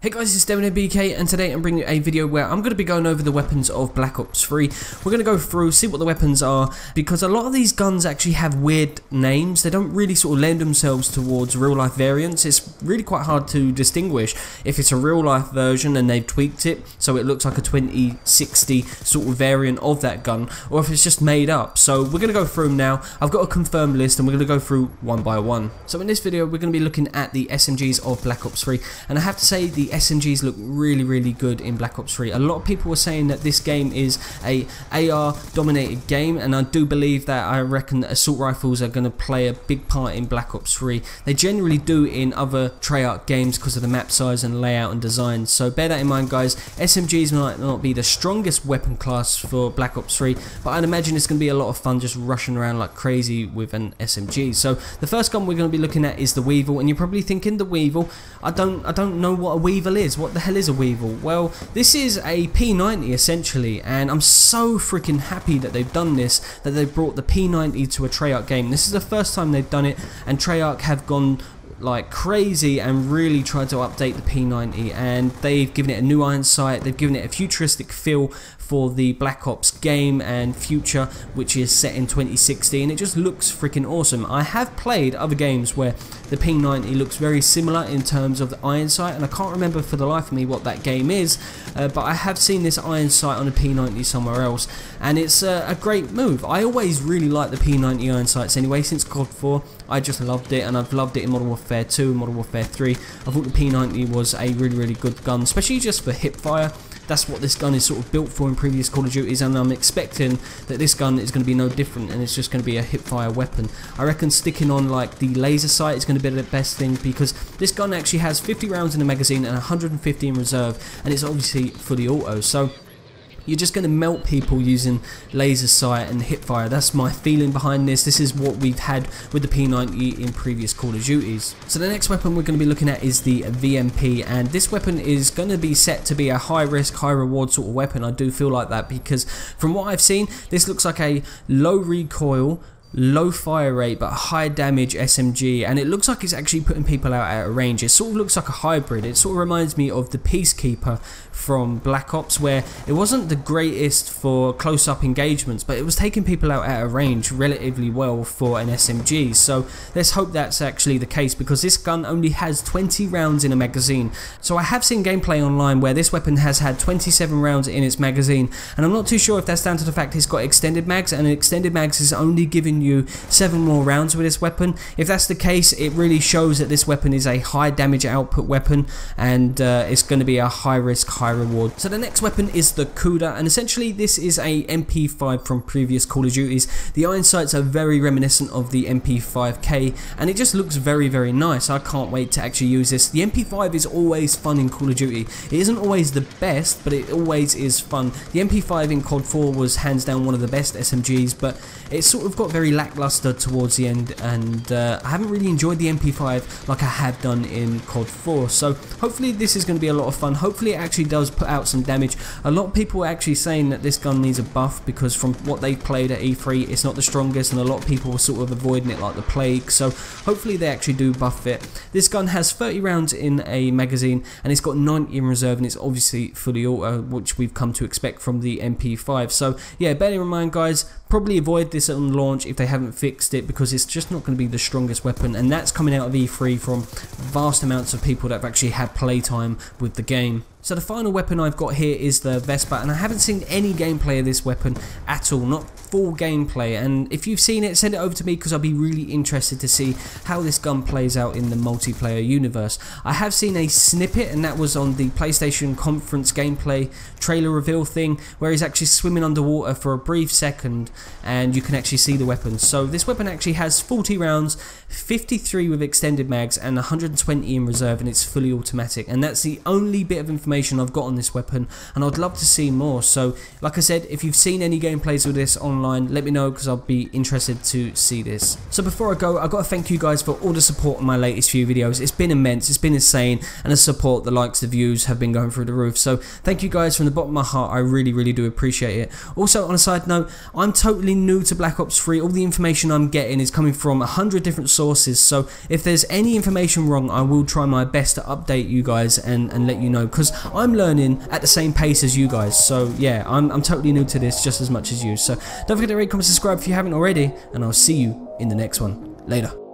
Hey guys, it's DamonMBK, and today I'm bringing you a video where I'm going to be going over the weapons of Black Ops 3. We're going to go through, see what the weapons are, because a lot of these guns actually have weird names. They don't really sort of lend themselves towards real life variants. It's really quite hard to distinguish if it's a real life version and they've tweaked it so it looks like a 2060 sort of variant of that gun, or if it's just made up. So we're going to go through them now. I've got a confirmed list and we're going to go through one by one. So in this video we're going to be looking at the SMGs of Black Ops 3, and I have to say the SMGs look really good in Black Ops 3. A lot of people were saying that this game is a AR dominated game, and I do believe that. I reckon that assault rifles are going to play a big part in Black Ops 3. They generally do in other Treyarch games because of the map size and layout and design, so bear that in mind guys. SMGs might not be the strongest weapon class for Black Ops 3, but I'd imagine it's going to be a lot of fun just rushing around like crazy with an SMG. So the first gun we're going to be looking at is the Weevil, and you're probably thinking the Weevil, I don't know what a Weevil is. What the hell is a Weevil? Well, this is a P90 essentially, and I'm so freaking happy that they've done this, that they've brought the P90 to a Treyarch game. This is the first time they've done it, and Treyarch have gone like crazy and really tried to update the P90, and they've given it a new iron sight, they've given it a futuristic feel for the Black Ops game and future, which is set in 2060, and it just looks freaking awesome. I have played other games where the P90 looks very similar in terms of the iron sight, and I can't remember for the life of me what that game is, but I have seen this iron sight on a P90 somewhere else, and it's a great move. I always really like the P90 iron sights anyway. Since COD4 I just loved it, and I've loved it in Modern Warfare 2 and Modern Warfare 3. I thought the P90 was a really good gun, especially just for hip fire. That's what this gun is sort of built for in previous Call of Duties, and I'm expecting that this gun is going to be no different, and it's just going to be a hip fire weapon. I reckon sticking on like the laser sight is going to be the best thing, because this gun actually has 50 rounds in the magazine and 150 in reserve, and it's obviously fully auto, so you're just going to melt people using laser sight and hipfire. That's my feeling behind this. This is what we've had with the P90 in previous Call of Duties. So the next weapon we're going to be looking at is the VMP, and this weapon is going to be set to be a high risk, high reward sort of weapon. I do feel like that, because from what I've seen, this looks like a low recoil, low fire rate but high damage SMG, and it looks like it's actually putting people out at a range. It sort of looks like a hybrid. It sort of reminds me of the Peacekeeper from Black Ops, where it wasn't the greatest for close-up engagements, but it was taking people out at a range relatively well for an SMG. So let's hope that's actually the case, because this gun only has 20 rounds in a magazine. So I have seen gameplay online where this weapon has had 27 rounds in its magazine, and I'm not too sure if that's down to the fact it's got extended mags, and extended mags is only giving you 7 more rounds with this weapon. If that's the case, it really shows that this weapon is a high damage output weapon, and it's going to be a high risk, high reward. So the next weapon is the Kuda, and essentially this is a MP5 from previous Call of Duties. The iron sights are very reminiscent of the MP5K, and it just looks very nice. I can't wait to actually use this. The MP5 is always fun in Call of Duty. It isn't always the best, but it always is fun. The MP5 in COD4 was hands down one of the best SMGs, but it sort of got very lackluster towards the end, and I haven't really enjoyed the MP5 like I have done in COD4. So hopefully this is going to be a lot of fun. Hopefully it actually does put out some damage. A lot of people are actually saying that this gun needs a buff, because from what they played at E3 it's not the strongest, and a lot of people were sort of avoiding it like the plague. So hopefully they actually do buff it. This gun has 30 rounds in a magazine, and it's got 90 in reserve, and it's obviously fully auto, which we've come to expect from the MP5. So yeah, bear in mind guys, probably avoid this on launch if they haven't fixed it, because it's just not going to be the strongest weapon, and that's coming out of E3 from vast amounts of people that have actually had playtime with the game. So the final weapon I've got here is the Vespa, and I haven't seen any gameplay of this weapon at all, not full gameplay, and if you've seen it, send it over to me, because I'll be really interested to see how this gun plays out in the multiplayer universe. I have seen a snippet, and that was on the PlayStation conference gameplay trailer reveal thing, where he's actually swimming underwater for a brief second and you can actually see the weapon. So this weapon actually has 40 rounds, 53 with extended mags and 120 in reserve, and it's fully automatic, and that's the only bit of information I've got on this weapon, and I'd love to see more. So like I said, if you've seen any gameplays with this on online, let me know, because I'll be interested to see this. So before I go, I've got to thank you guys for all the support on my latest few videos. It's been immense, it's been insane, and the support, the likes, the views have been going through the roof. So thank you guys from the bottom of my heart, I really do appreciate it. Also, on a side note, I'm totally new to Black Ops 3. All the information I'm getting is coming from 100 different sources, so if there's any information wrong, I will try my best to update you guys and let you know, because I'm learning at the same pace as you guys. So yeah, I'm totally new to this just as much as you. So don't forget to rate, comment, subscribe if you haven't already, and I'll see you in the next one. Later.